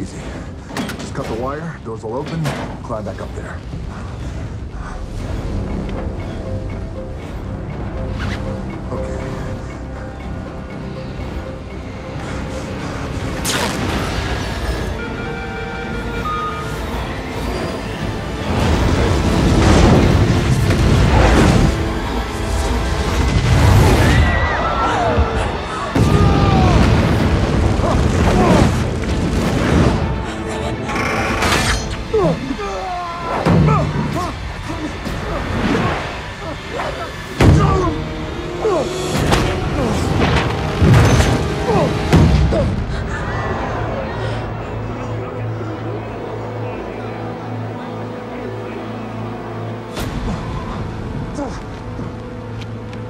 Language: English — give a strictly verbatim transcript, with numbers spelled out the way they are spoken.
Easy. Just cut the wire, doors will open, climb back up there.